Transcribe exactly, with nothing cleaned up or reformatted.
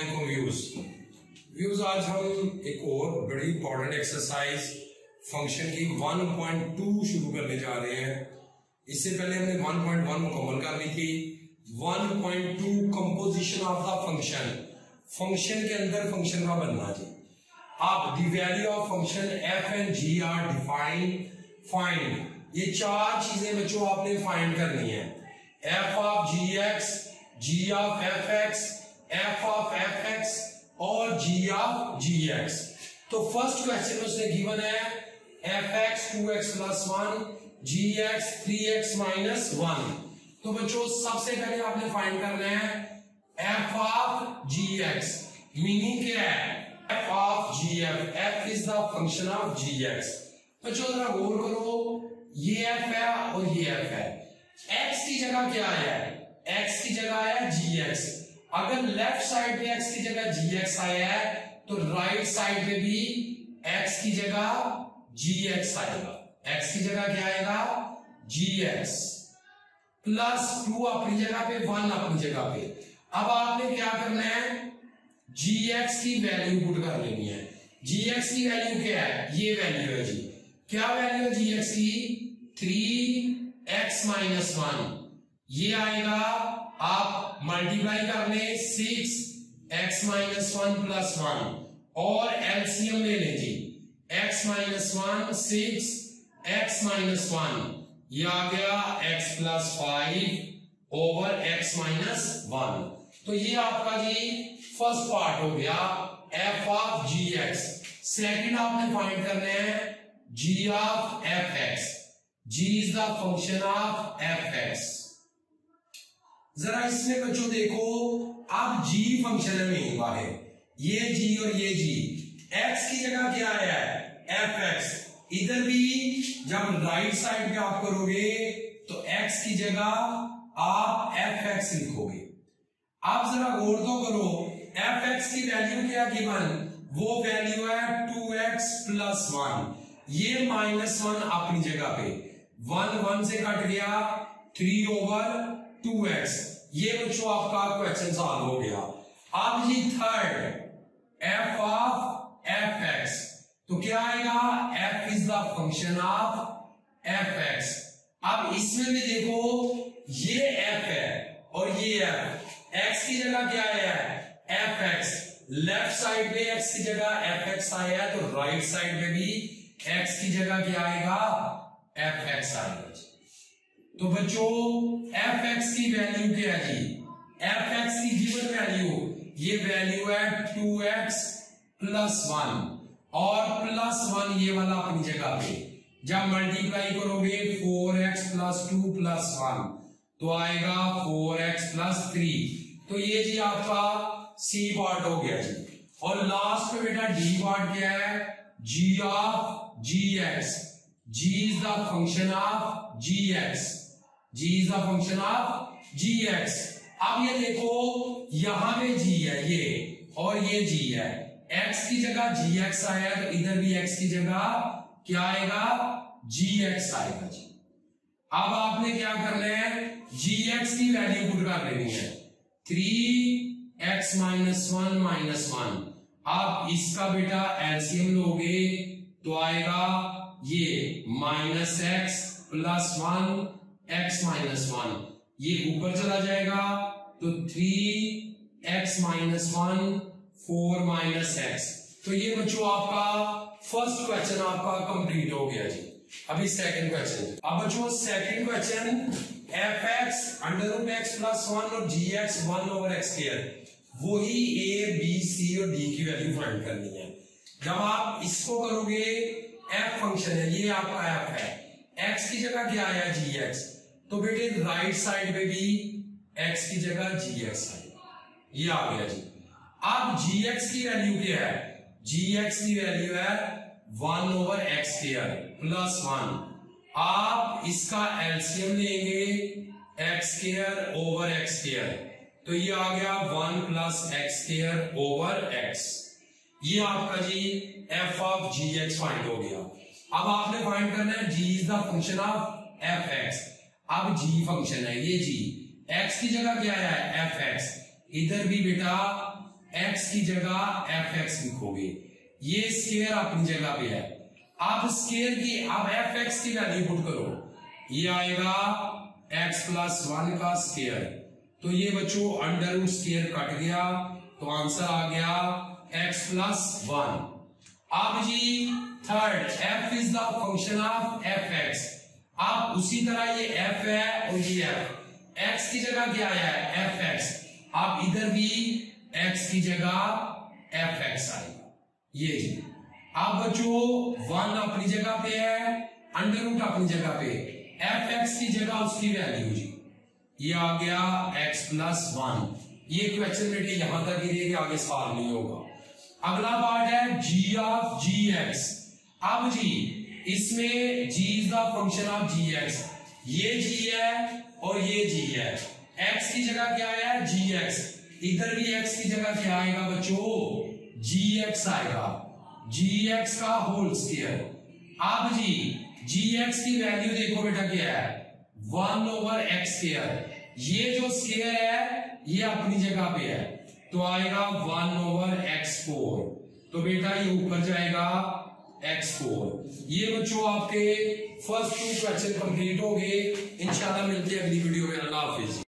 वालेकुम views views आज हम एक और बड़ी इंपॉर्टेंट एक्सरसाइज फंक्शन की वन पॉइंट टू शुरू करने जा रहे हैं। इससे पहले हमने वन पॉइंट वन मुकम्मल कर ली थी। One point two composition of the function, function के अंदर फंक्शन का बनना जी। आप the value of function F and ji are defined find. ये चार चीजें बच्चों आपने फाइंड करनी है। F of ji x, ji of F x, F of F x और जी ऑफ जी एक्स। तो फर्स्ट क्वेश्चन उसने गिवन है F X two X plus one, G X three X minus one. तो बच्चों सबसे पहले आपने फाइंड करना है F of ji x. Meaning क्या है? F of ji F, F is the function of ji x. बच्चों जरा गौर करो, ये एफ है और ये एफ है। एक्स की जगह क्या है? एक्स की जगह है जी एक्स। अगर लेफ्ट साइड पे एक्स की जगह जी एक्स आया है तो राइट साइड पे भी एक्स की जगह जी एक्स आएगा। एक्स की जगह क्या आएगा? जी एक्स प्लस टू अपनी जगह पे, वन अपनी जगह पे। अब आपने क्या करना है? जी एक्स की वैल्यू पुट कर लेनी है। जी एक्स की वैल्यू क्या है? ये वैल्यू है जी। क्या वैल्यू है जी एक्स की? Three X minus one. ये आएगा, आप मल्टीप्लाई कर लें six X minus one plus one और एलसीएम ले लें जी। X minus one six X minus one, ये आ गया X plus five over X minus one. तो ये आपका जी फर्स्ट पार्ट हो गया F of ji x. Second आपने फाइंड करने हैं G of F X. G is the function of F x. जरा इसमें बच्चों देखो, आप जी फंक्शन में हुआ है, ये जी और ये जी। एक्स की जगह क्या आया है? F x. इधर भी जब राइट साइड पे आप करोगे तो एक्स की जगह आप एफ एक्स लिखोगे। आप जरा गौर तो करो, एफ एक्स की वैल्यू क्या गिवन? वो वैल्यू है टू एक्स प्लस वन। ये माइनस वन अपनी जगह पे, वन वन से कट गया, थ्री ओवर टू एक्स। ये बच्चों आपका क्वेश्चन सॉल्व हो गया। अब जी third F of F x. तो क्या आएगा? F is the function of F x. अब इसमें भी देखो, ये एफ है और ये एफ। एक्स की जगह क्या आया है? F x. लेफ्ट साइड पे एक्स की जगह एफ एक्स आया है तो राइट साइड पे भी एक्स की जगह क्या आएगा? एफ एक्स आएगा। तो बच्चों एफ एक्स की वैल्यू क्या है जी? एफ एक्स की गिवन वैल्यू, ये वैल्यू है टू एक्स प्लस वन और प्लस वन ये वाला अपनी जगह पे। जब मल्टीप्लाई करोगे four X plus two plus one तो आएगा फोर एक्स प्लस थ्री। तो ये जी आपका सी पार्ट हो गया जी। और लास्ट में बेटा डी पार्ट क्या है? G of ji x. G is the function of ji x. G is the function of ji x. अब ये देखो, यहां पे जी है ये और ये जी है। एक्स की जगह जी एक्स आया तो इधर भी एक्स की जगह क्या आएगा? जी एक्स आएगा जी। अब आपने क्या करना है? जी एक्स की वैल्यू पुट कर लेनी है, three X minus one minus one. आप इसका बेटा एलसीएम लोगे तो आएगा ये minus x plus one X minus one. ये ऊपर चला जाएगा तो three X minus one four minus X. तो ये बच्चों आपका फर्स्ट क्वेश्चन आपका कंप्लीट हो गया जी। अभी सेकंड क्वेश्चन। अब बच्चों second question F X under root X plus one और G X one over X square. वही ए बी सी और डी की वैल्यू फाइंड करनी है। जब आप इसको करोगे, एफ फंक्शन है, ये आपका एफ है। एक्स की जगह क्या आया? G x. तो बेटे राइट साइड पे भी एक्स की जगह जी एक्स आएगा। ये आ गया जी। अब जी एक्स की वैल्यू क्या है? जी एक्स की वैल्यू है one over X square plus one. आप इसका एलसीएम लेंगे X square over X square. तो ये आ गया one plus X square over X. ये आपका जी F of ji X find हो गया। अब आपने फाइंड करना है G is the function of F x. अब जी फंक्शन है, ये जी। एक्स की जगह क्या है? F x. इधर भी बेटा एक्स की जगह एफ एक्स लिखोगे, ये स्केयर अपनी जगह पे है। आप स्केयर की आप एफ एक्स की वैल्यू पुट करो, ये आएगा एक्स प्लस वन का स्केयर। तो ये बच्चों अंडर रूट स्केयर कट गया, तो आंसर आ गया एक्स प्लस वन। अब जी third, F is the function of F X. आप उसी तरह ये एफ है और ये एफ, एक्स की जगह क्या आया है एफ एक्स, आप इधर भी एक्स की जगह एफ एक्स आएगा। ये जी आप बच्चों वन अपनी जगह पे है, अंडर रूट अपनी जगह पे, एफ एक्स की जगह उसकी वैल्यू जी ये आ गया एक्स प्लस वन। ये क्वेश्चन बेटे यहां तक ही रहेगा, आगे सवाल नहीं होगा। अगला पार्ट है जी ऑफ जी एक्स। अब जी इसमें G is the function of ji X, ये जी है और ये जी है, एक्स की जगह क्या आया है जी एक्स, इधर भी एक्स की जगह क्या आएगा बच्चों जी एक्स आएगा, जी एक्स का होल स्क्वायर। आप जी जी एक्स की वैल्यू देखो बेटा क्या है वन ओवर एक्स स्क्वायर, ये जो स्क्वायर है ये अपनी जगह पे है, तो आएगा वन ओवर एक्स फोर, तो बेटा ये ऊपर जाएगा एक्स फोर। ये बच्चों आपके फर्स्ट टू क्वेश्चन कंप्लीट हो गए। इंशाल्लाह मिलते हैं अगली वीडियो में। अल्लाह हाफिज।